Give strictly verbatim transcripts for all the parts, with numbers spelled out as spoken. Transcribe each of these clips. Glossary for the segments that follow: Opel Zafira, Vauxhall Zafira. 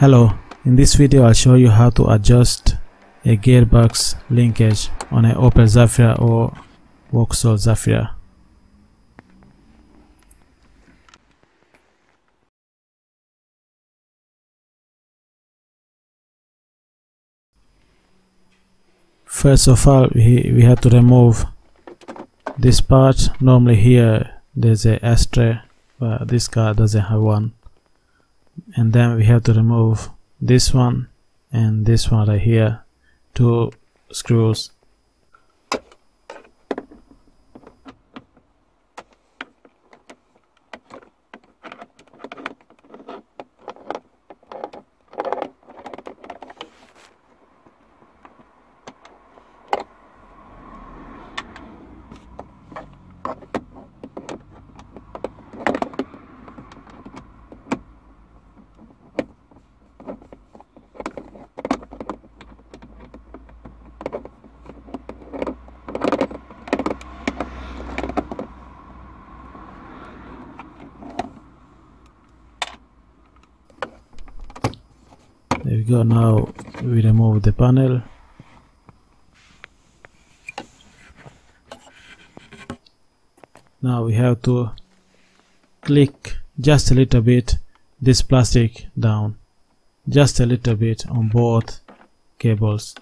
Hello, in this video I'll show you how to adjust a gearbox linkage on an Opel Zafira or Vauxhall Zafira. First of all, we, we have to remove this part. Normally here there's a ashtray, but this car doesn't have one. And then we have to remove this one and this one right here, two screws. There we go. Now we remove the panel. Now we have to click just a little bit this plastic down, just a little bit on both cables.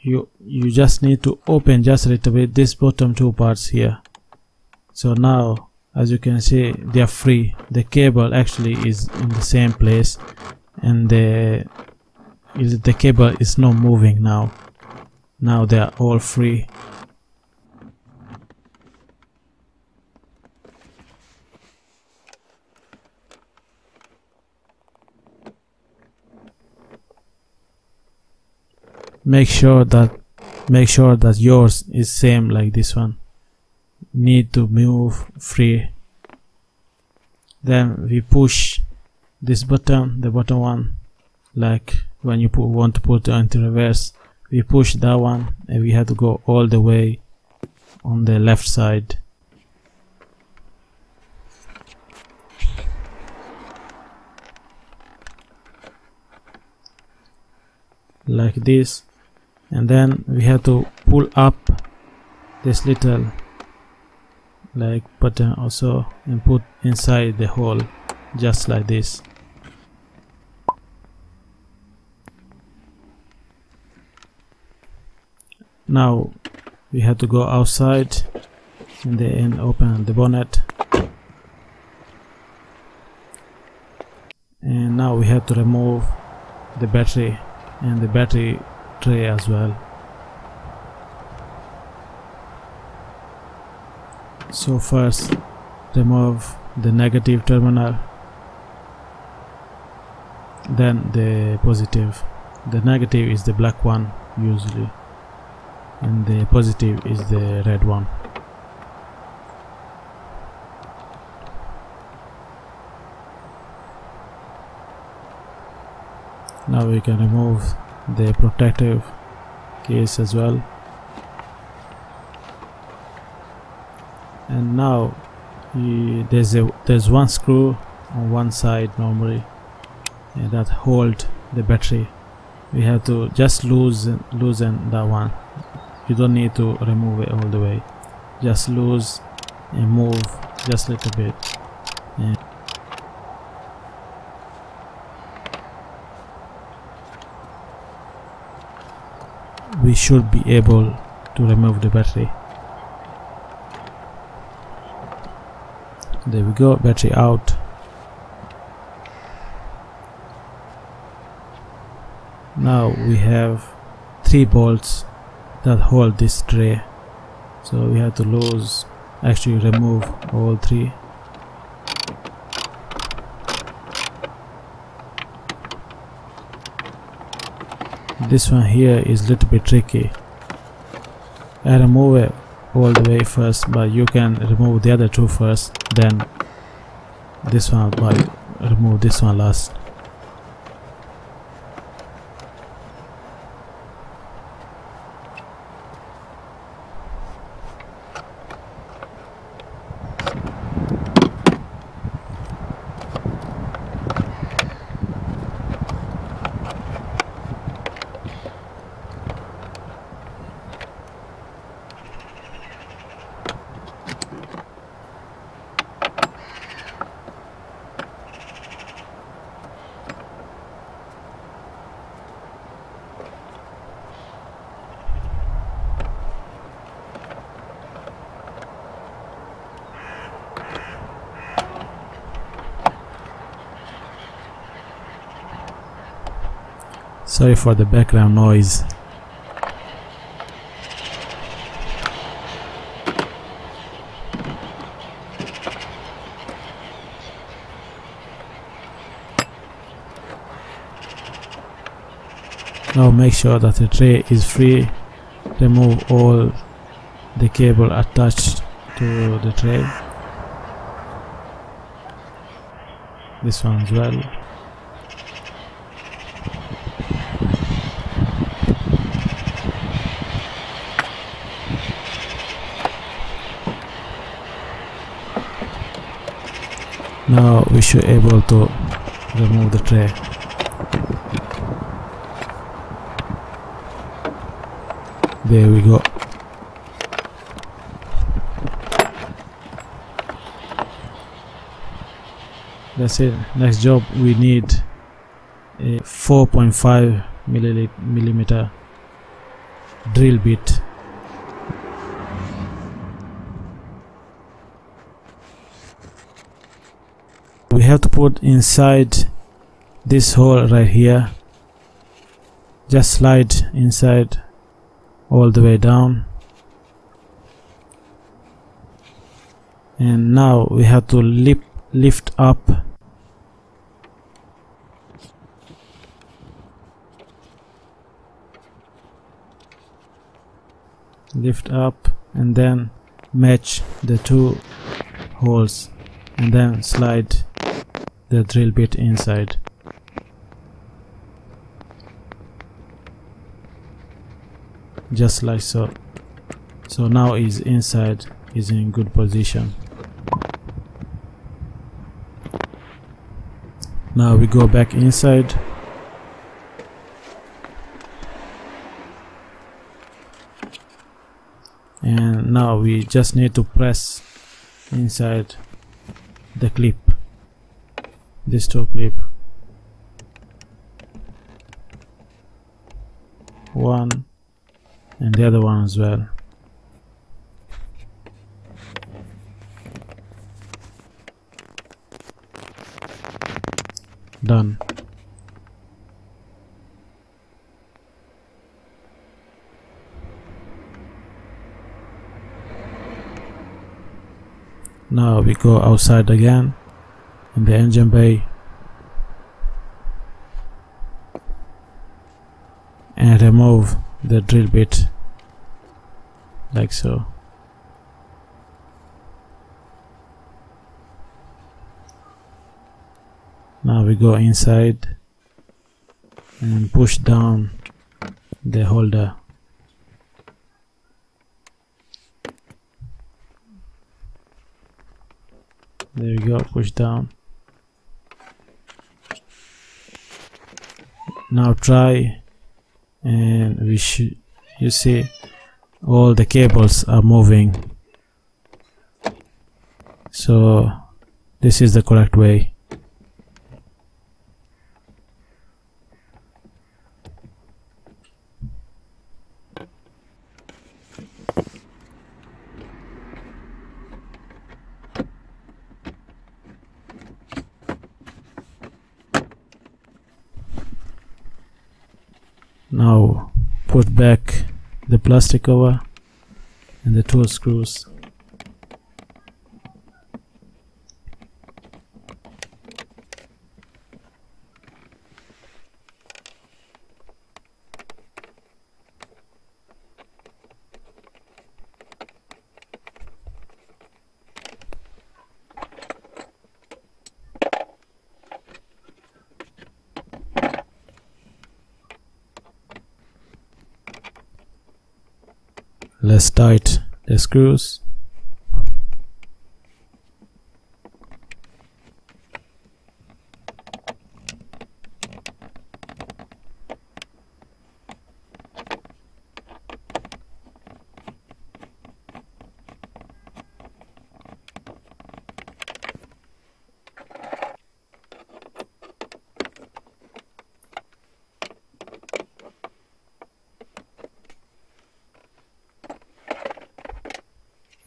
You, you just need to open just a little bit this bottom two parts here. So now, as you can see, they are free. The cable actually is in the same place and the, the cable is not moving now. Now they are all free. Make sure that make sure that yours is same like this one. Need to move free. Then we push this button, the bottom one, like when you put, want to put it into reverse. We push that one, and we have to go all the way on the left side. Like this. And then we have to pull up this little like button also and put inside the hole, just like this. Now we have to go outside and then open the bonnet, and now we have to remove the battery and the battery tray as well. So first remove the negative terminal, then the positive. The negative is the black one usually, and the positive is the red one. Now we can remove the protective case as well. And now you, there's a there's one screw on one side normally, and that hold the battery. We have to just loosen loosen that one. You don't need to remove it all the way. Just loose and move just a little bit. And we should be able to remove the battery. There we go, battery out. Now we have three bolts that hold this tray, so we have to lose, actually remove all three. This one here is a little bit tricky. I remove it all the way first, but you can remove the other two first, then this one, but remove this one last. Sorry for the background noise. Now make sure that the tray is free. Remove all the cable attached to the tray. This one as well. Now we should be able to remove the tray. There we go. That's it. Next job, we need a four point five millimeter drill bit. We have to put inside this hole right here. Just slide inside all the way down, and now we have to lift lift up lift up and then match the two holes and then slide the drill bit inside. Just like so. So now is inside, is in good position. Now we go back inside. And now we just need to press inside the clip. This two clip. One. And the other one as well. Done. Now we go outside again in the engine bay and remove the drill bit like so. Now we go inside and push down the holder. There we go, push down. Now try, and we should, you see, all the cables are moving. So this is the correct way. Now put back the plastic cover and the two screws. Let's tighten the screws.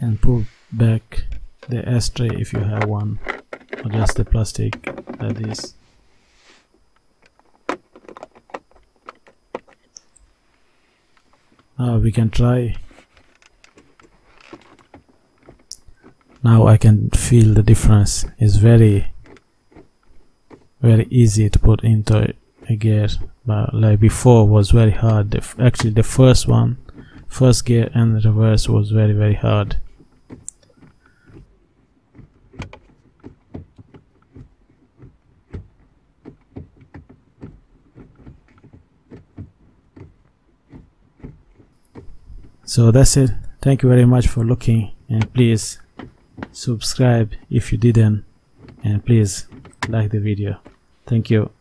And put back the ashtray if you have one, or just the plastic like this. Uh, we can try. Now I can feel the difference. It's very very easy to put into a gear, but like before was very hard. Actually the first one, first gear and reverse was very very hard. So that's it. Thank you very much for looking, and please subscribe if you didn't, and please like the video. Thank you.